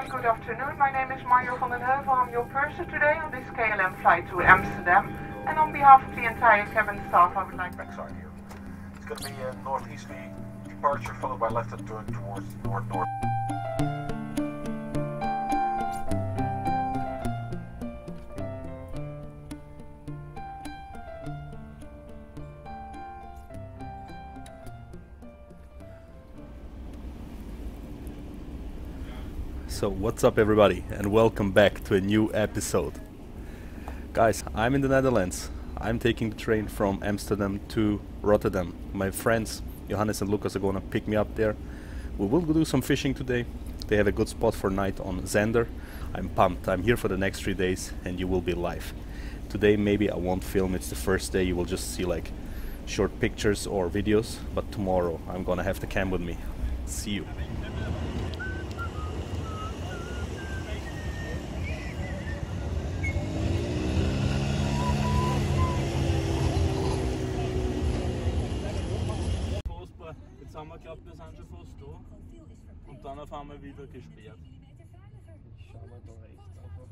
gentlemen, good afternoon. My name is Mario van den Heuvel. I'm your purser today on this KLM flight to Amsterdam. And on behalf of the entire cabin staff, I would like to... Backside here. It's going to be a northeasterly departure followed by left and turn towards north-north. So what's up everybody, and welcome back to a new episode. Guys, I'm in the Netherlands. I'm taking the train from Amsterdam to Rotterdam. My friends Johannes and Lucas are gonna pick me up there. We will do some fishing today. They have a good spot for night on Zander. I'm pumped. I'm here for the next 3 days and you will be live. Today maybe I won't film, it's the first day. You will just see like short pictures or videos, but tomorrow I'm gonna have the cam with me. See you. Und dann fahren wir wieder gesperrt. Ich schaue mal da rechts drauf.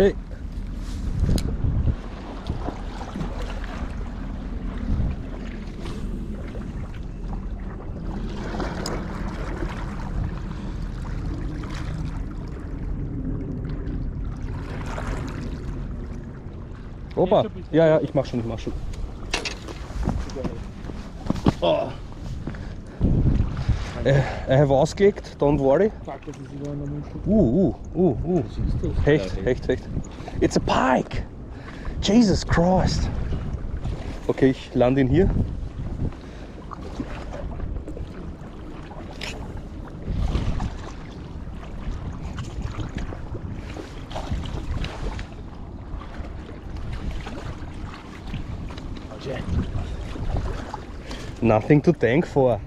Okay. Opa. Ja, ich mach schon. Oh. I have ausgelegt, don't worry. Hecht. It's a pike! Jesus Christ! Okay, ich lande ihn hier. Nothing to thank for.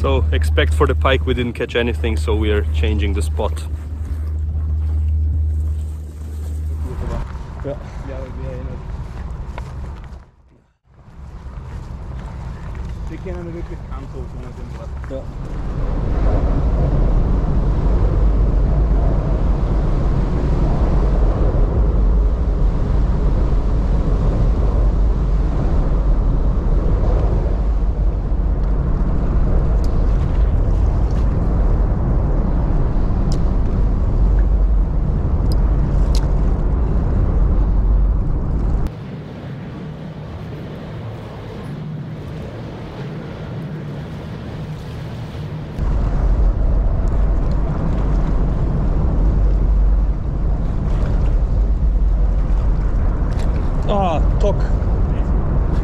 So expect for the pike, we didn't catch anything, so we are changing the spot. Yeah.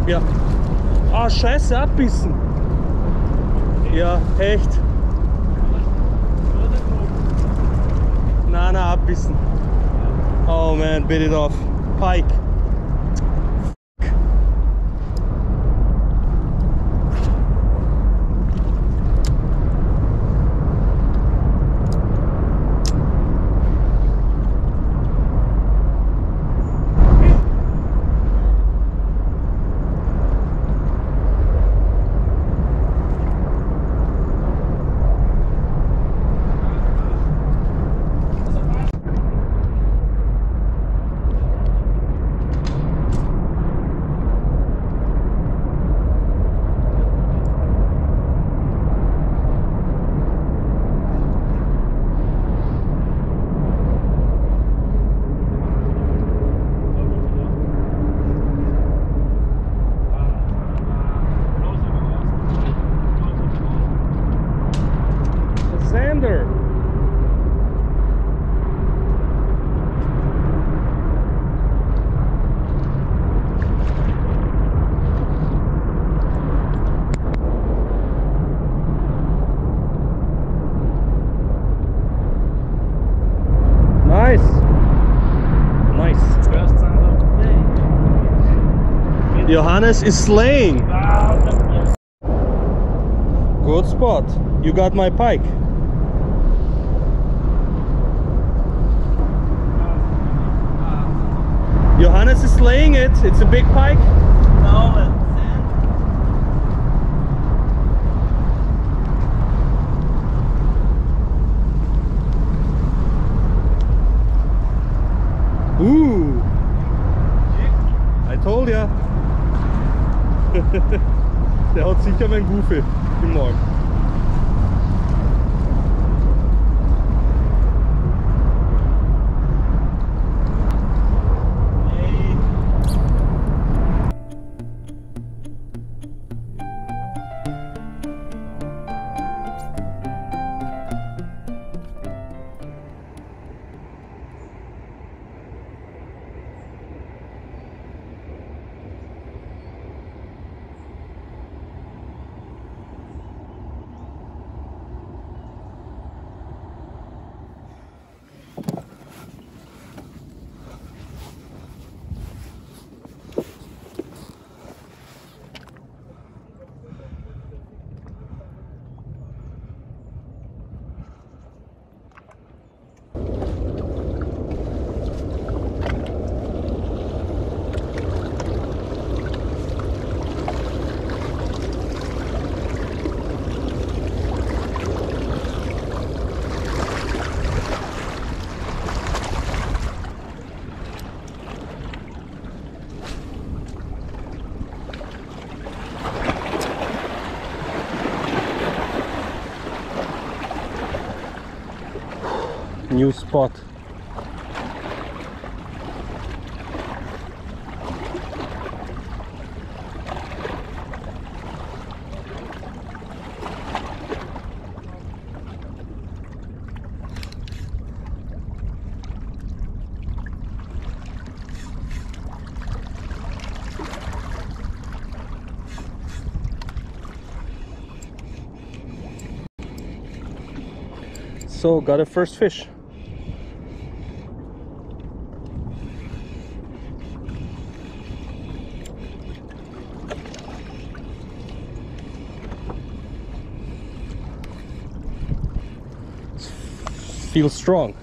Ja. Ah, scheiße, abbissen. Ja, echt. Na, abbissen. Oh man, bit it off. Pike. Fuck. Johannes is slaying. Good spot. You got my pike. Johannes is slaying it. It's a big pike. No, it's sand. Ooh! I told ya. Der haut sicher mein Goofy im Morgen. New spot. So got a first fish. Feels strong.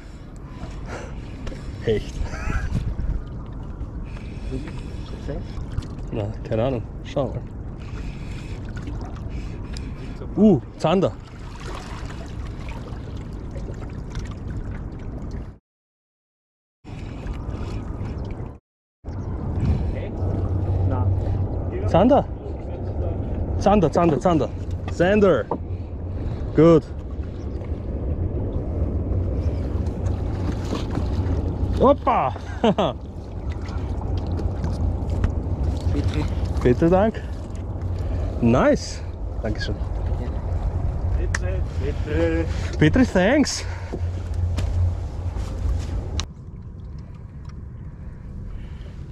Hecht. Na, keine Ahnung. Schauen wir. Zander. Zander? Zander. Zander. Good. Hoppa! Bitte. Bitte, dank. Nice. Dankeschön. Bitte, thanks.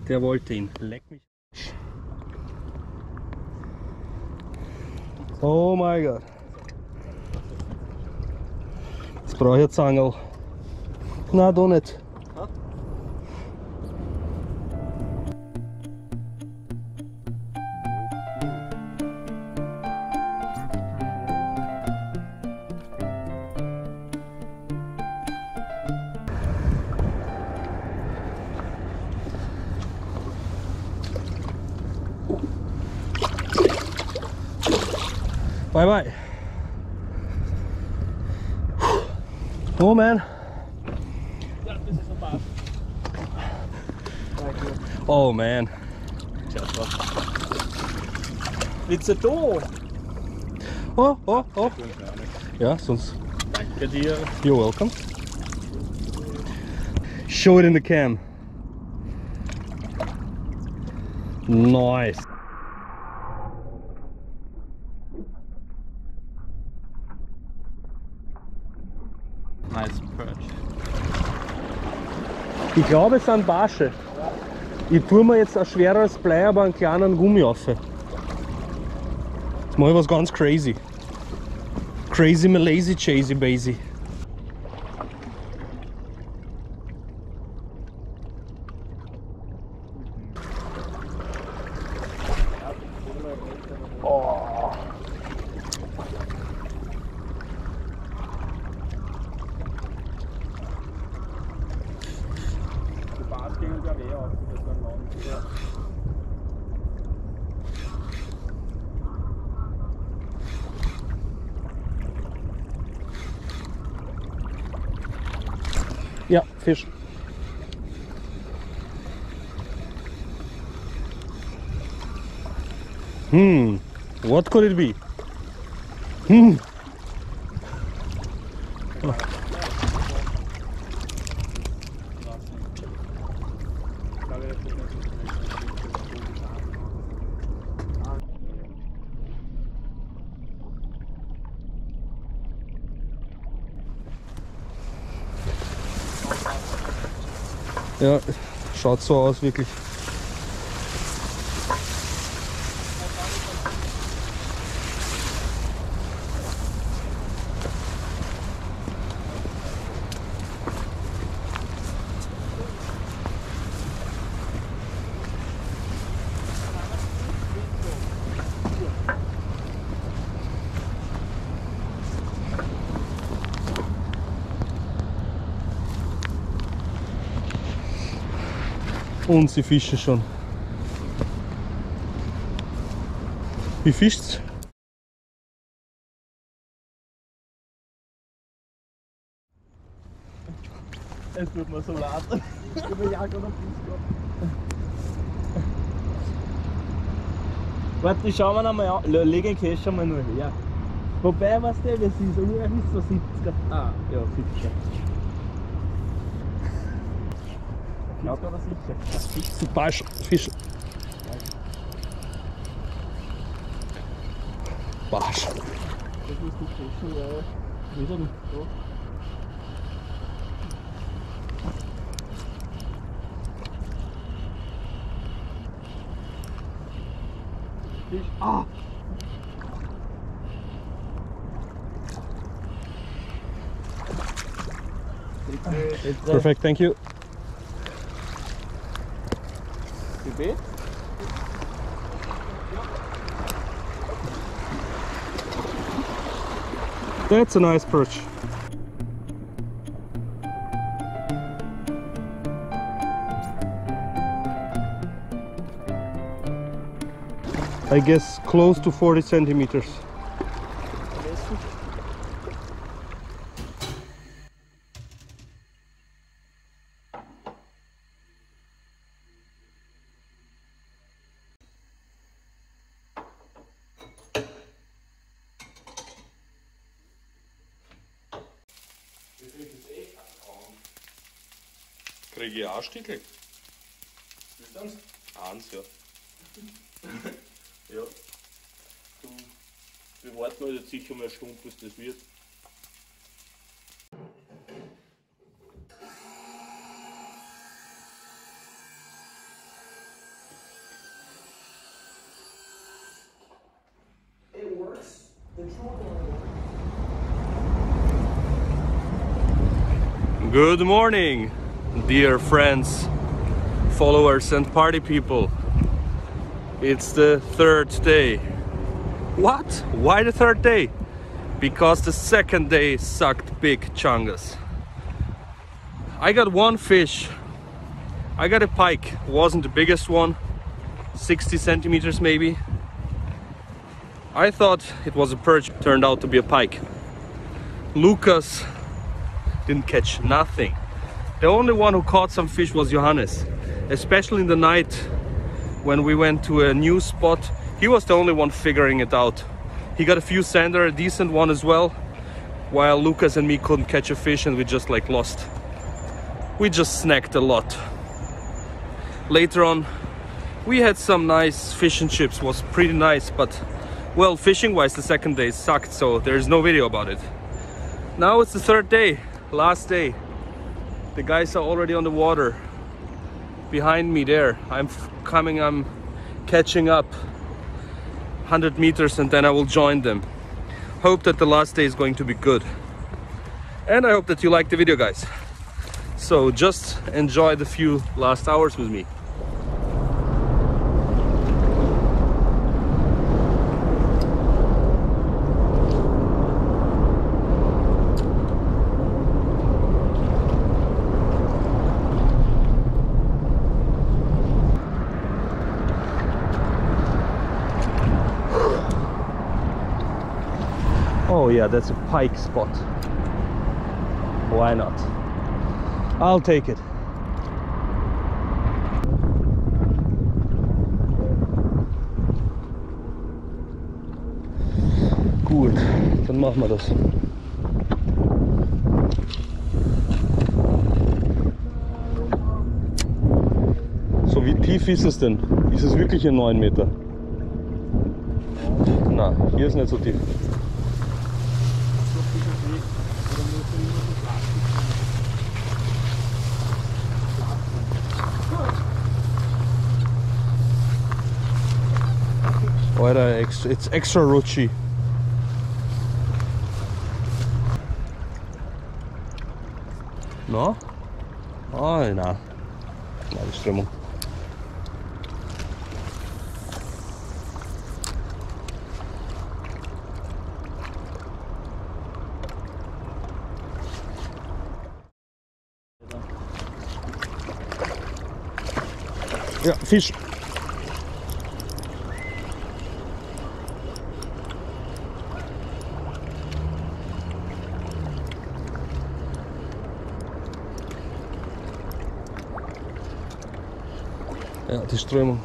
Der wollte ihn. Leck mich. Oh my god. Jetzt brauche ich jetzt Angel. Na, doch nicht. Bye bye. Oh man. Yeah, this is a bass. Oh man. It's a door. Oh. Yeah, sonst. Danke dir. You're welcome. Show it in the cam. Nice. Nice Perch. Ich glaube, es sind Barsche. Ich tue mir jetzt ein schwereres Blei, aber einen kleinen Gummi rauf. Jetzt mache ich was ganz crazy. Crazy Malaysia, Chasey Basie. Oh. Die Bars gehen uns ja weh auf, das ist ein Morgen. Ja. Ja, Fisch. Hmm, what could it be? Hmm. Oh. Ja, schaut so aus, wirklich. Und sie fischen schon. Wie fischt's? Es wird mir so laut. Ich bin ja gerade am Fisch. Warte, schauen wir mal an. Leg den Käse schon mal nur her. Wobei, weißt du, das ist ungefähr so 70er. Ah, ja, 70er. Ja, da war sicher. Fisch. Barsch. Das muss nicht fischen, ja. Wieder nicht. Fisch. Ah! Perfect, thank you. Bait? That's a nice perch. I guess close to 40 centimeters. Kriege ich auch Stickel? Willst du eins? Eins, ja. Ja. Wir warten halt jetzt sicher mal eine Stunde, bis das wird. It works. Good morning, dear friends, followers and party people. It's the third day. What? Why the third day? Because the second day sucked big chungus. I got one fish. I got a pike. Wasn't the biggest one. 60 centimeters maybe. I thought it was a perch. Turned out to be a pike. Lucas didn't catch nothing. The only one who caught some fish was Johannes, especially in the night when we went to a new spot. He was the only one figuring it out. He got a few zander, a decent one as well, while Lucas and me couldn't catch a fish and we just like lost. We just snacked a lot. Later on, we had some nice fish and chips, was pretty nice, but well, fishing wise the second day sucked, so there's no video about it. Now it's the third day, last day. The guys are already on the water behind me there. I'm catching up 100 meters and then I will join them. Hope that the last day is going to be good. And I hope that you like the video, guys. So just enjoy the few last hours with me. Oh yeah, that's a pike spot. Why not? I'll take it. Gut, dann machen wir das. So, wie tief ist es denn? Ist es wirklich hier 9 Meter? Na, hier ist nicht so tief. Alter, it's extra rutschi. No? Oh, na. Na, die Strömung. Ja, Fisch. Ja, die Strömung.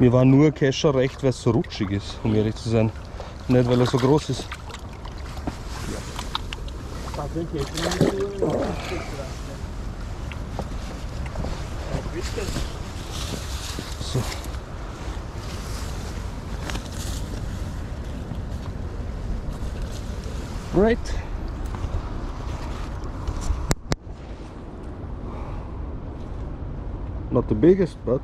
Mir war nur Kescher recht, weil es so rutschig ist, um ehrlich zu sein. Nicht, weil er so groß ist. So. Great. Not the biggest, but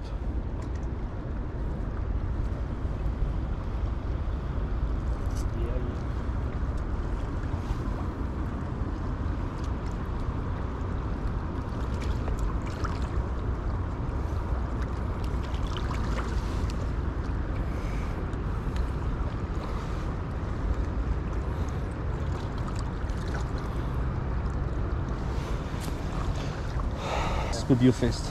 with your fist.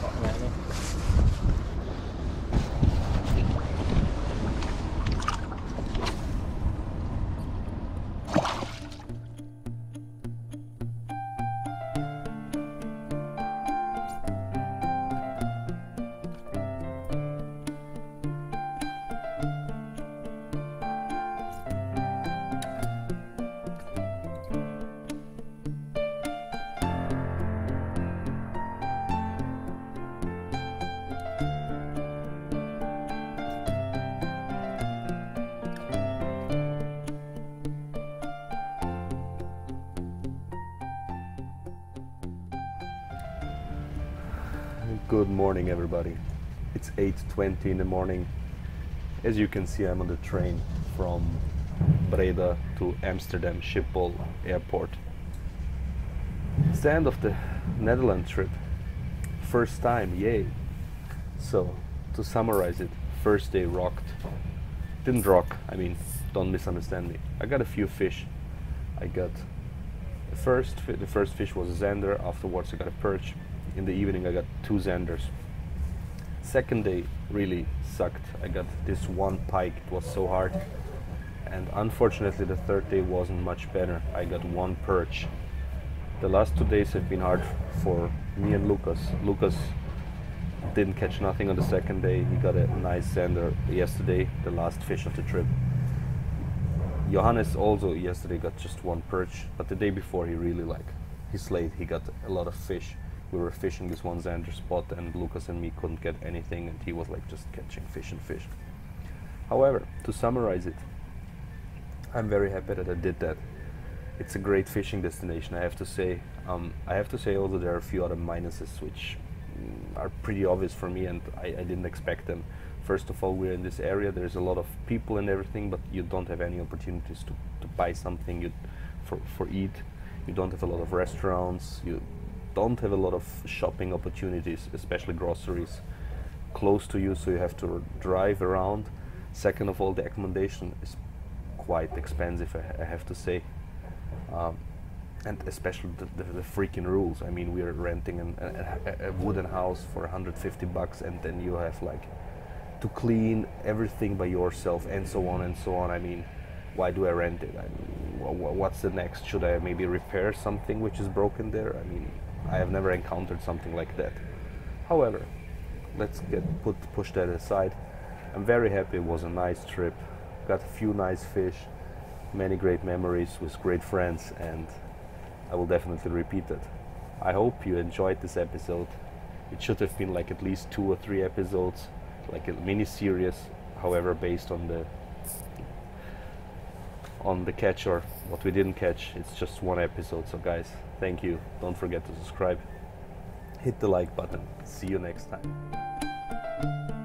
Good morning everybody. It's 8:20 in the morning. As you can see, I'm on the train from Breda to Amsterdam Schiphol airport. It's the end of the Netherlands trip. First time, yay! So, to summarize it, first day rocked. Didn't rock, I mean, don't misunderstand me. I got a few fish. I got the first fish was a Zander, afterwards I got a Perch. In the evening I got 2 Zanders. Second day really sucked. I got this one pike, it was so hard. And unfortunately the third day wasn't much better. I got 1 perch. The last 2 days have been hard for me and Lucas. Lucas didn't catch nothing on the second day. He got a nice Zander yesterday, the last fish of the trip. Johannes also yesterday got just 1 perch, but the day before he really he slayed, he got a lot of fish. We were fishing this one Zander spot and Lucas and me couldn't get anything and he was like just catching fish and fish. However, to summarize it, I'm very happy that I did that. It's a great fishing destination, I have to say. I have to say also there are a few other minuses which are pretty obvious for me and I didn't expect them. First of all, we're in this area, there's a lot of people and everything, but you don't have any opportunities to buy something for eat. You don't have a lot of restaurants. You don't have a lot of shopping opportunities, especially groceries, close to you, so you have to drive around. Second of all, the accommodation is quite expensive, I have to say. and especially the freaking rules. I mean, we are renting a wooden house for $150 and then you have like to clean everything by yourself and so on and so on. I mean, why do I rent it? I mean, what's the next? Should I maybe repair something which is broken there? I mean, I have never encountered something like that. However, let's push that aside. I'm very happy. It was a nice trip. Got a few nice fish, many great memories with great friends, and I will definitely repeat it. I hope you enjoyed this episode. It should have been like at least 2 or 3 episodes, like a mini series, however, based on the catch or what we didn't catch. It's just 1 episode. So guys, thank you. Don't forget to subscribe. Hit the like button. See you next time.